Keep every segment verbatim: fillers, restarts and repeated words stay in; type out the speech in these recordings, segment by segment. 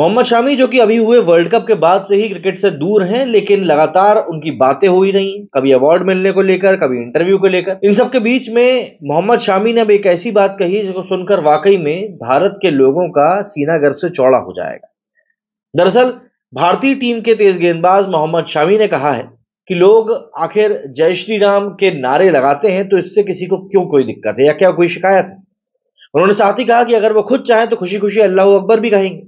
मोहम्मद शामी जो कि अभी हुए वर्ल्ड कप के बाद से ही क्रिकेट से दूर हैं, लेकिन लगातार उनकी बातें हो ही रही, कभी अवार्ड मिलने को लेकर, कभी इंटरव्यू को लेकर। इन सब के बीच में मोहम्मद शामी ने अब एक ऐसी बात कही जिसको सुनकर वाकई में भारत के लोगों का सीना गर्व से चौड़ा हो जाएगा। दरअसल भारतीय टीम के तेज गेंदबाज मोहम्मद शामी ने कहा है कि लोग आखिर जय श्री राम के नारे लगाते हैं, तो इससे किसी को क्यों कोई दिक्कत है या क्या कोई शिकायत है। उन्होंने साथ ही कहा कि अगर वो खुद चाहें तो खुशी खुशी अल्लाह अकबर भी कहेंगे।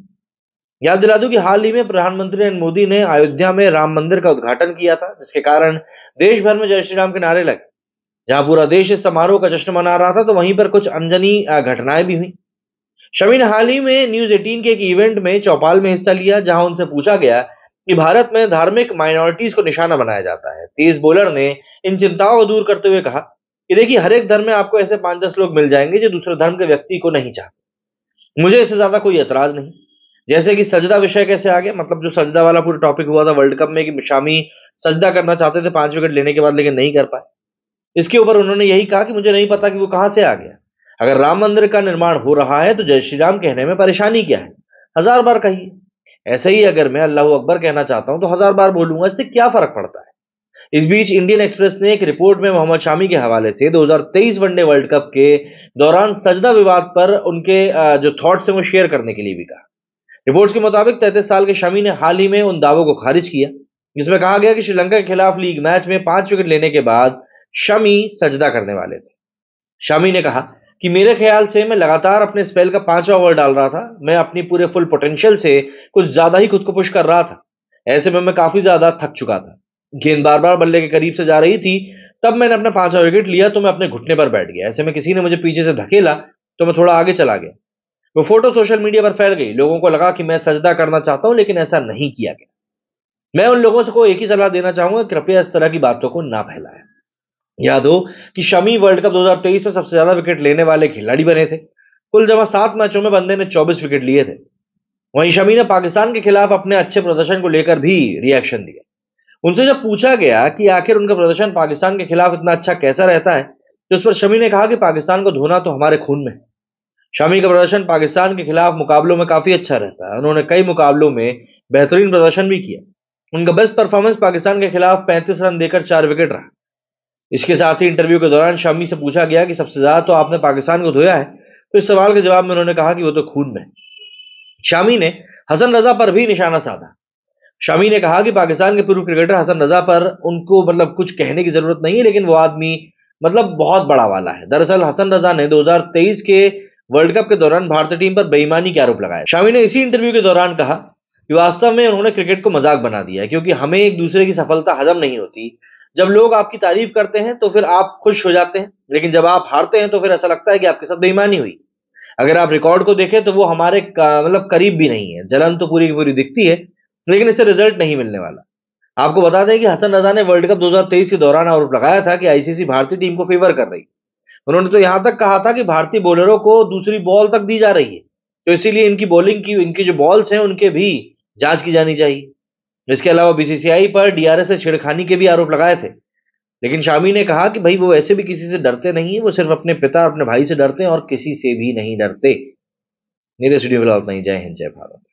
याद दिला दूं कि हाल ही में प्रधानमंत्री नरेंद्र मोदी ने अयोध्या में राम मंदिर का उद्घाटन किया था, जिसके कारण देश भर में जय श्री राम के नारे लगे। जहां पूरा देश इस समारोह का जश्न मना रहा था, तो वहीं पर कुछ अनजनी घटनाएं भी हुई। शमी ने हाल ही में न्यूज़ अठारह के एक इवेंट में चौपाल में हिस्सा लिया, जहां उनसे पूछा गया कि भारत में धार्मिक माइनॉरिटीज को निशाना बनाया जाता है। तेज बॉलर ने इन चिंताओं को दूर करते हुए कहा कि देखिए, हर एक धर्म में आपको ऐसे पांच दस लोग मिल जाएंगे जो दूसरे धर्म के व्यक्ति को नहीं चाहते। मुझे इससे ज्यादा कोई एतराज नहीं। जैसे कि सजदा विषय कैसे आ गया, मतलब जो सजदा वाला पूरा टॉपिक हुआ था वर्ल्ड कप में, कि शामी सजदा करना चाहते थे पांच विकेट लेने के बाद, लेकिन नहीं कर पाए। इसके ऊपर उन्होंने यही कहा कि मुझे नहीं पता कि वो कहां से आ गया। अगर राम मंदिर का निर्माण हो रहा है तो जय श्री राम कहने में परेशानी क्या है, हजार बार कहिए। ऐसे ही अगर मैं अल्लाह अकबर कहना चाहता हूं तो हजार बार बोलूंगा, इससे क्या फर्क पड़ता है। इस बीच इंडियन एक्सप्रेस ने एक रिपोर्ट में मोहम्मद शामी के हवाले से दो हजार तेईस वनडे वर्ल्ड कप के दौरान सजदा विवाद पर उनके जो थॉट्स हैं वो शेयर करने के लिए भी कहा। रिपोर्ट्स के मुताबिक तैंतीस साल के शमी ने हाल ही में उन दावों को खारिज किया जिसमें कहा गया कि श्रीलंका के खिलाफ लीग मैच में पांच विकेट लेने के बाद शमी सजदा करने वाले थे। शमी ने कहा कि मेरे ख्याल से मैं लगातार अपने स्पेल का पांचवा ओवर डाल रहा था। मैं अपनी पूरे फुल पोटेंशियल से कुछ ज्यादा ही खुद को पुश कर रहा था। ऐसे में मैं काफी ज्यादा थक चुका था। गेंद बार बार बल्ले के करीब से जा रही थी। तब मैंने अपना पांचवा विकेट लिया तो मैं अपने घुटने पर बैठ गया। ऐसे में किसी ने मुझे पीछे से धकेला तो मैं थोड़ा आगे चला गया। वो फोटो सोशल मीडिया पर फैल गई। लोगों को लगा कि मैं सजदा करना चाहता हूं, लेकिन ऐसा नहीं किया गया। मैं उन लोगों को एक ही सलाह देना चाहूंगा, कृपया इस तरह की बातों को ना फैलाएं। याद हो कि शमी वर्ल्ड कप दो हजार तेईस में सबसे ज्यादा विकेट लेने वाले खिलाड़ी बने थे। कुल जमा सात मैचों में बंदे ने चौबीस विकेट लिए थे। वहीं शमी ने पाकिस्तान के खिलाफ अपने अच्छे प्रदर्शन को लेकर भी रिएक्शन दिया। उनसे जब पूछा गया कि आखिर उनका प्रदर्शन पाकिस्तान के खिलाफ इतना अच्छा कैसा रहता है, तो उस पर शमी ने कहा कि पाकिस्तान को धोना तो हमारे खून में है। शमी का प्रदर्शन पाकिस्तान के खिलाफ मुकाबलों में काफी अच्छा रहता है। उन्होंने कई मुकाबलों में बेहतरीन प्रदर्शन भी किया। उनका बेस्ट परफॉर्मेंस पाकिस्तान के खिलाफ पैंतीस रन देकर चार विकेट रहा। इसके साथ ही इंटरव्यू के दौरान शमी से पूछा गया कि सबसे ज्यादा तो आपने पाकिस्तान को धोया है, तो इस सवाल के जवाब में उन्होंने कहा कि वो तो खून में। शमी ने हसन रजा पर भी निशाना साधा। शमी ने कहा कि पाकिस्तान के पूर्व क्रिकेटर हसन रजा पर उनको मतलब कुछ कहने की जरूरत नहीं है, लेकिन वो आदमी मतलब बहुत बड़ा वाला है। दरअसल हसन रजा ने दो हजार तेईस के वर्ल्ड कप के दौरान भारतीय टीम पर बेईमानी के आरोप लगाया। शामी ने इसी इंटरव्यू के दौरान कहा कि वास्तव में उन्होंने क्रिकेट को मजाक बना दिया, क्योंकि हमें एक दूसरे की सफलता हजम नहीं होती। जब लोग आपकी तारीफ करते हैं तो फिर आप खुश हो जाते हैं, लेकिन जब आप हारते हैं तो फिर ऐसा लगता है कि आपके साथ बेईमानी हुई। अगर आप रिकॉर्ड को देखें तो वो हमारे मतलब करीब भी नहीं है। जलन तो पूरी की पूरी दिखती है, लेकिन इससे रिजल्ट नहीं मिलने वाला। आपको बता दें कि हसन रजा ने वर्ल्ड कप दो हजार तेईस के दौरान आरोप लगाया था कि आईसीसी भारतीय टीम को फेवर कर रही। उन्होंने तो यहां तक कहा था कि भारतीय बॉलरों को दूसरी बॉल तक दी जा रही है, तो इसीलिए इनकी बॉलिंग की, इनकी जो बॉल्स हैं उनके भी जांच की जानी चाहिए। इसके अलावा बीसीसीआई पर डी आर एस से छेड़खानी के भी आरोप लगाए थे, लेकिन शामी ने कहा कि भाई वो वैसे भी किसी से डरते नहीं है, वो सिर्फ अपने पिता और अपने भाई से डरते हैं और किसी से भी नहीं डरते। मेरे स्टूडियो में इतना ही। जय हिंद, जय भारत।